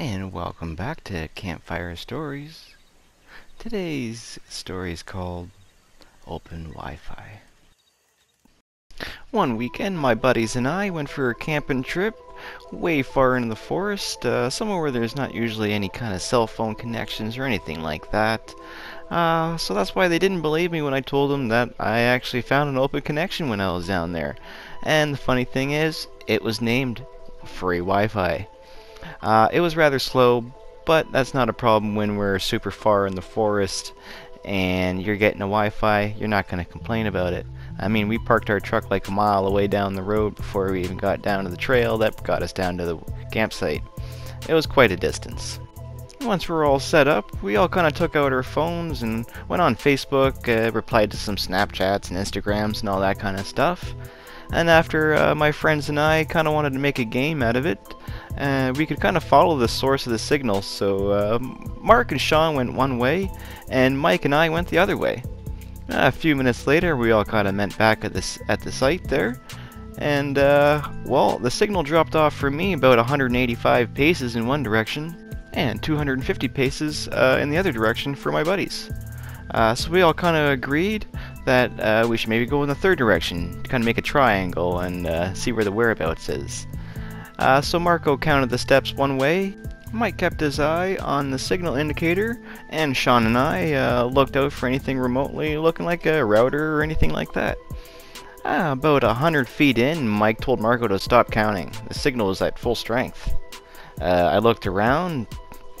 And welcome back to Campfire Stories. Today's story is called Open Wi-Fi. One weekend, my buddies and I went for a camping trip way far in the forest, somewhere where there's not usually any kind of cell phone connections or anything like that. So that's why they didn't believe me when I told them that I actually found an open connection when I was down there. And the funny thing is, it was named Free Wi-Fi. It was rather slow, but that's not a problem when we're super far in the forest and you're getting a Wi-Fi. You're not going to complain about it. I mean, we parked our truck like a mile away down the road before we even got down to the trail that got us down to the campsite. It was quite a distance. Once we were all set up, we all kind of took out our phones and went on Facebook, replied to some Snapchats and Instagrams and all that kind of stuff. And after my friends and I kind of wanted to make a game out of it, we could kind of follow the source of the signal. So Mark and Sean went one way, and Mike and I went the other way. A few minutes later, we all kind of met back at the site there, and well, the signal dropped off for me about 185 paces in one direction, and 250 paces in the other direction for my buddies. So we all kind of agreed that we should maybe go in the third direction to kind of make a triangle and see where the whereabouts is. So Marco counted the steps one way, Mike kept his eye on the signal indicator, and Sean and I looked out for anything remotely looking like a router or anything like that. About 100 feet in, Mike told Marco to stop counting. The signal was at full strength. I looked around,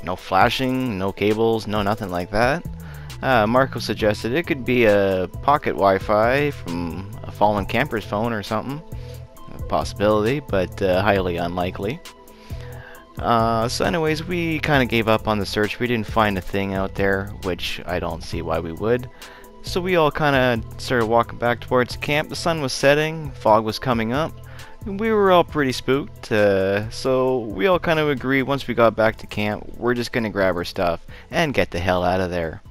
no flashing, no cables, no nothing like that. Marco suggested it could be a pocket Wi-Fi from a fallen camper's phone or something. A possibility, but highly unlikely. So anyways, we kind of gave up on the search. We didn't find a thing out there, which I don't see why we would. So we all kind of started walking back towards camp. The sun was setting, fog was coming up, and we were all pretty spooked. So we all kind of agreed once we got back to camp, we're just going to grab our stuff and get the hell out of there.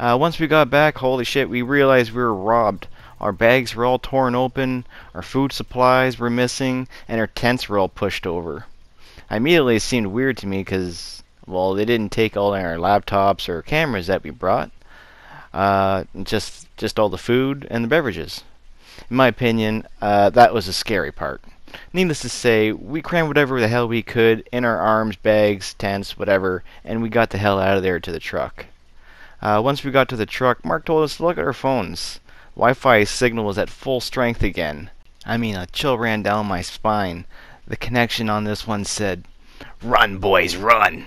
Once we got back, holy shit, we realized we were robbed. Our bags were all torn open, our food supplies were missing, and our tents were all pushed over. Immediately it seemed weird to me because, well, they didn't take all our laptops or cameras that we brought. Just all the food and the beverages. In my opinion, that was the scary part. Needless to say, we crammed whatever the hell we could in our arms, bags, tents, whatever, and we got the hell out of there to the truck. Once we got to the truck, Mark told us to look at our phones. Wi-Fi signal was at full strength again. I mean, a chill ran down my spine. The connection on this one said, "Run, boys, run!"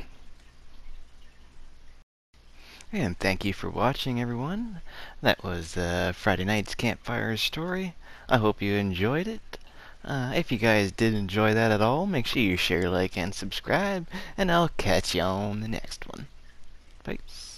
And thank you for watching, everyone. That was Friday night's Campfire Story. I hope you enjoyed it. If you guys did enjoy that at all, make sure you share, like, and subscribe. And I'll catch you on the next one. Peace.